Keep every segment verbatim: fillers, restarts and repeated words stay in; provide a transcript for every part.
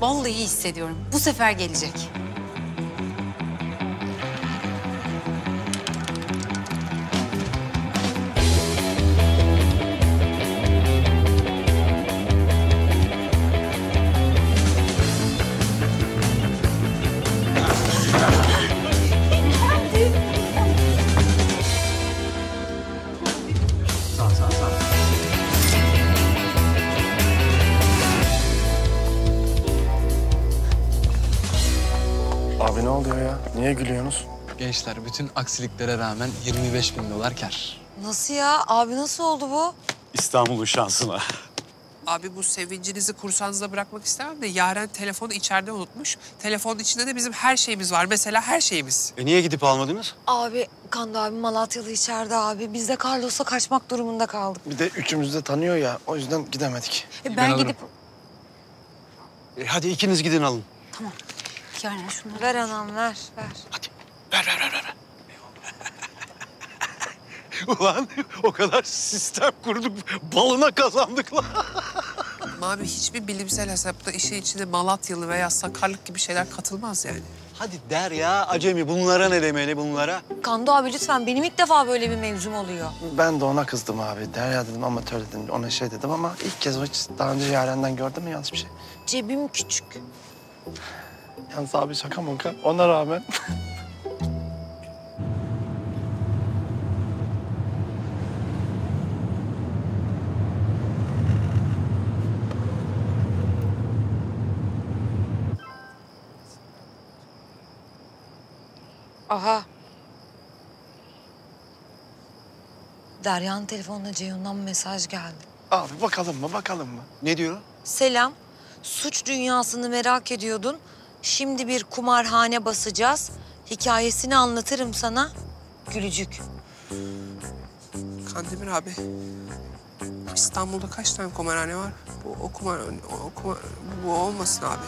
Vallahi iyi hissediyorum. Bu sefer gelecek. Niye gülüyorsunuz? Gençler bütün aksiliklere rağmen yirmi beş bin dolar kar. Nasıl ya? Abi nasıl oldu bu? İstanbul'un şansına. Abi bu sevincinizi kursanızda bırakmak istemem de Yaren telefonu içeride unutmuş. Telefonun içinde de bizim her şeyimiz var. Mesela her şeyimiz. E niye gidip almadınız? Abi Kandu abi Malatyalı içeride abi. Biz de Karlos'a kaçmak durumunda kaldık. Bir de üçümüz de tanıyor ya. O yüzden gidemedik. E ben, ben gidip... E hadi ikiniz gidin alın. Tamam. Yani şunu ver anam, ver, ver. Hadi, ver, ver, ver, ver. Ulan o kadar sistem kurduk, balına kazandık lan. Abi hiçbir bilimsel hesapta işin içinde Malatyalı veya Sakarlık gibi şeyler katılmaz yani. Hadi Derya, acemi bunlara ne demeli bunlara? Kandu abi lütfen, benim ilk defa böyle bir mevzum oluyor. Ben de ona kızdım abi. Derya dedim, amatör dedim, ona şey dedim ama ilk kez o hiç daha önce Yaren'den gördün mü yanlış bir şey? Cebim küçük. Yalnız abi şaka maka, ona rağmen. Aha. Derya'nın telefonuna Ceyhun'dan mesaj geldi. Abi bakalım mı, bakalım mı? Ne diyor? Selam, suç dünyasını merak ediyordun. Şimdi bir kumarhane basacağız. Hikayesini anlatırım sana. Gülücük. Kandemir abi. İstanbul'da kaç tane kumarhane var? Bu o kumar, o kumar bu olmasın abi.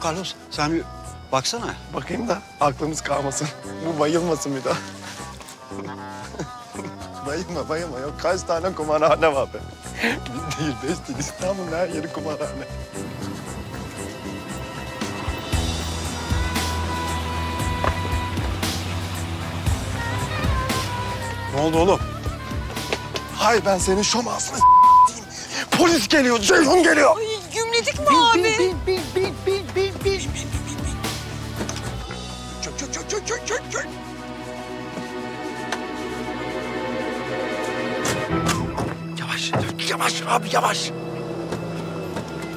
Karlos sen bir baksana. Bakayım da aklımız kalmasın. Bu bayılmasın bir daha. Bayılma bayılma yok. Kaç tane kumarhane var be? Bir değil, beş değil. İstanbul'un her yeri kumarhane. Ne oldu oğlum? Hay ben senin şomasını s**eyim. Polis geliyor, Ceyhun geliyor. Ay gümledik mi abi? Bin, bin, bin, bin, bin, bin. Çök, çök, çök, çök, çök, çök, çök. Yavaş, yavaş abi yavaş.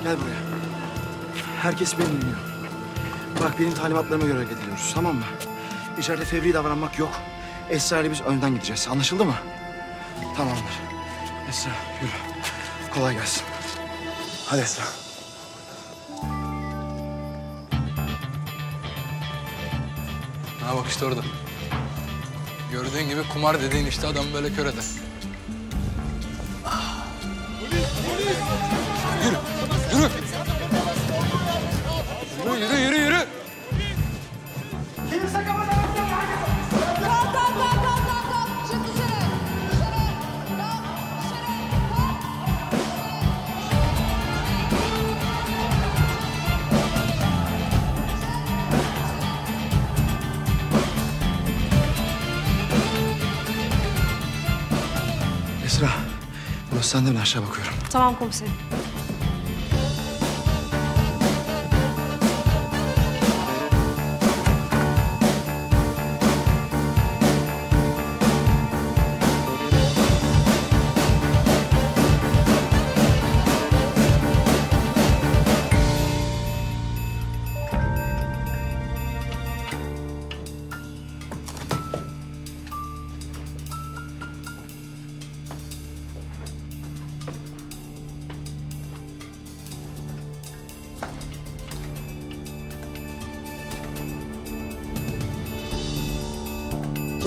Gel buraya. Herkes beni dinliyor. Bak benim talimatlarıma göre hareket ediyoruz, tamam mı? İçeride fevri davranmak yok. Esra ile biz önden gideceğiz. Anlaşıldı mı? Tamamdır. Esra yürü. Kolay gelsin. Hadi Esra. Ha bak işte orada. Gördüğün gibi kumar dediğin işte adam böyle kör eder. Yürü. Yürü. Yürü yürü yürü. yürü. Sen de ben aşağı bakıyorum. Tamam komiserim.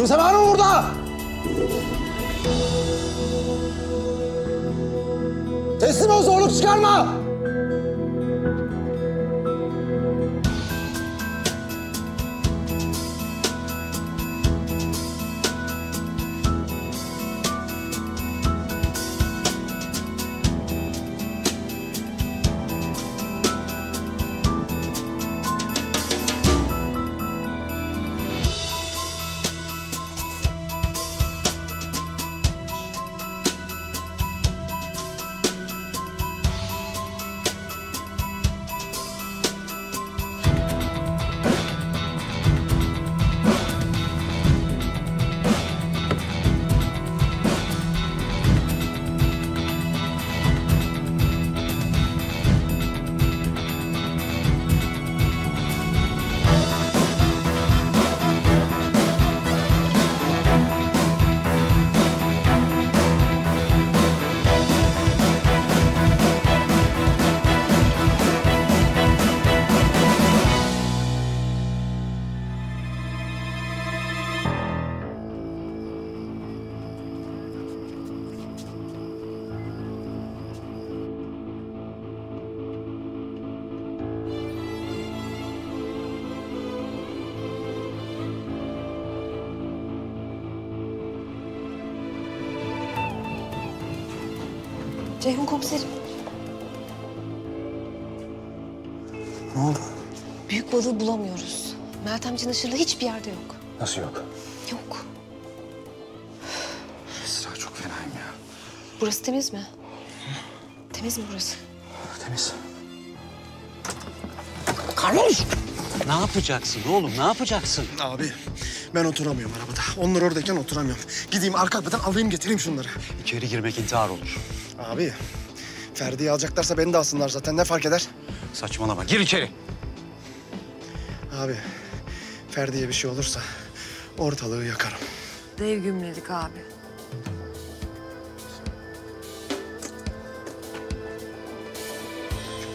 Kimse var mı burada? Teslim ol, zorluk çıkarma! Ceyhun komiserim. Ne oldu? Büyük balığı bulamıyoruz. Meltemciğin ışırlığı hiçbir yerde yok. Nasıl yok? Yok. Esra çok fenayım ya. Burası temiz mi? Hı? Temiz mi burası? Temiz. Karlos! Ne yapacaksın oğlum, ne yapacaksın? Abi, ben oturamıyorum arabada. Onlar oradayken oturamıyorum. Gideyim arka kapıdan alayım getireyim şunları. İçeri girmek intihar olur. Abi, Ferdi'yi alacaklarsa beni de alsınlar zaten. Ne fark eder? Saçmalama, gir içeri. Abi, Ferdi'ye bir şey olursa ortalığı yakarım. Dev gümledik abi.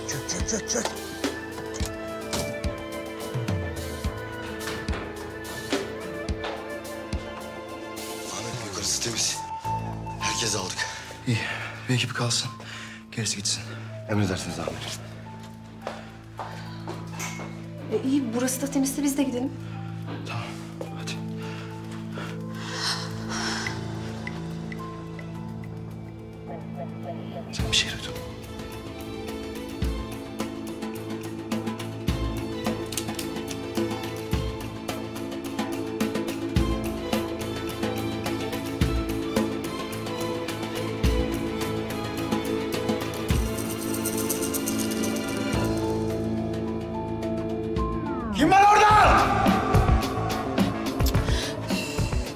Çök, çök, çök, çök. Temiz. Herkes aldık. İyi. Bir ekip kalsın. Gerisi gitsin. Emredersiniz amirim. E, iyi. Burası da temizse biz de gidelim. Tamam. Hadi. Sen bir şey duydun.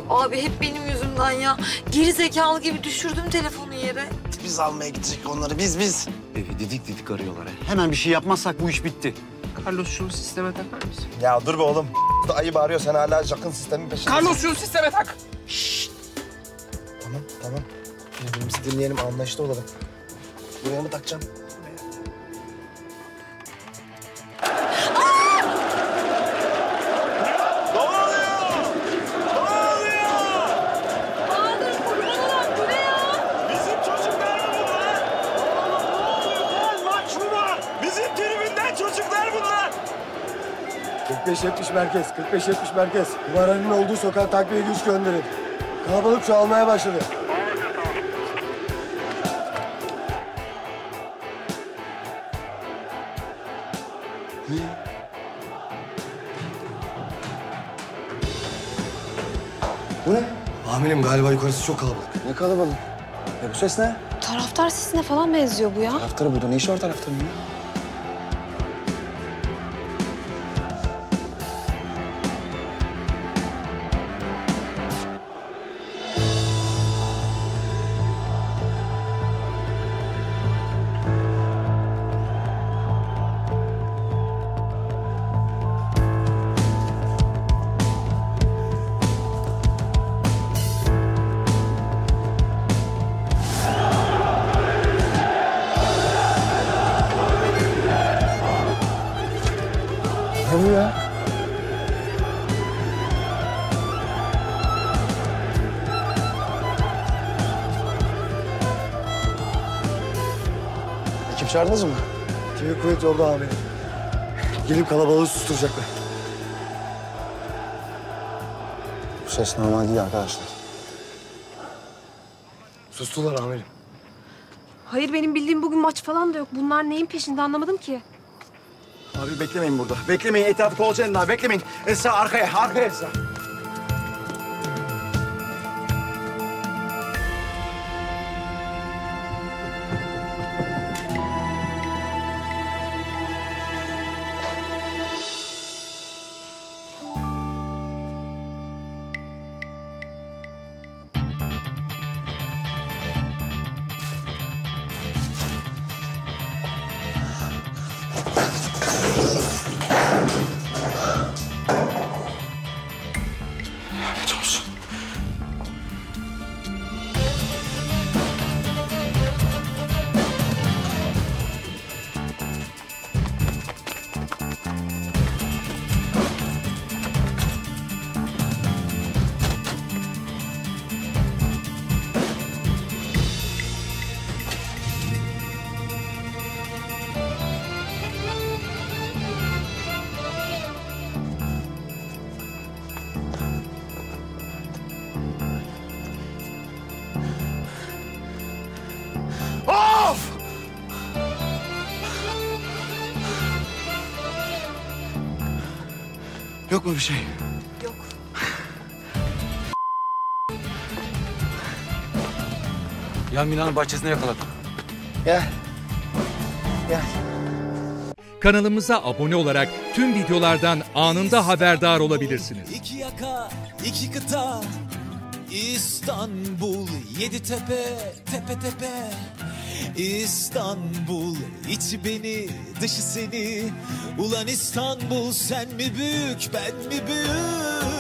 Abi hep benim yüzümden ya. Geri zekalı gibi düşürdüm telefonu yere. Biz almaya gidecek onları, biz biz. Evi didik didik arıyorlar. He. Hemen bir şey yapmazsak bu iş bitti. Karlos şunu sisteme takar mısın? Ya dur be oğlum. Ayı bağırıyor, sen hala Jack'ın sistemin peşinde. Karlos şunu sisteme tak! Şşşt! Tamam, tamam. Birbirimizi dinleyelim, anlaştı olalım. Buraya mı takacağım? kırk beş yetmiş merkez, kırk beş yetmiş merkez. Numaranın olduğu sokağa takviye güç gönderin. Kalabalık çoğalmaya başladı. Bu ne? Amirim galiba yukarısı çok kalabalık. Ne kalabalık? Ya bu ses ne? Taraftar sesine falan benziyor bu ya. Taraftarı burada. Ne işi var taraftarın ya? Çağırdınız mı? T V kuvvet yolda abi. Gelip kalabalığı susturacaklar. Bu ses normal değil arkadaşlar. Sustular amirim. Hayır benim bildiğim bugün maç falan da yok. Bunlar neyin peşinde anlamadım ki. Abi beklemeyin burada. Beklemeyin etrafı kolacağın daha. Beklemeyin. Esra arkaya. Arkaya Esra. Yok mu bir şey? Yok. Yan binanın bahçesine yakaladım. Gel. Gel. Kanalımıza abone olarak tüm videolardan anında haberdar olabilirsiniz. İki yaka, iki kıta, İstanbul, yedi tepe, tepe tepe. İstanbul, içi beni, dışı seni. Ulan İstanbul, sen mi büyük, ben mi büyük?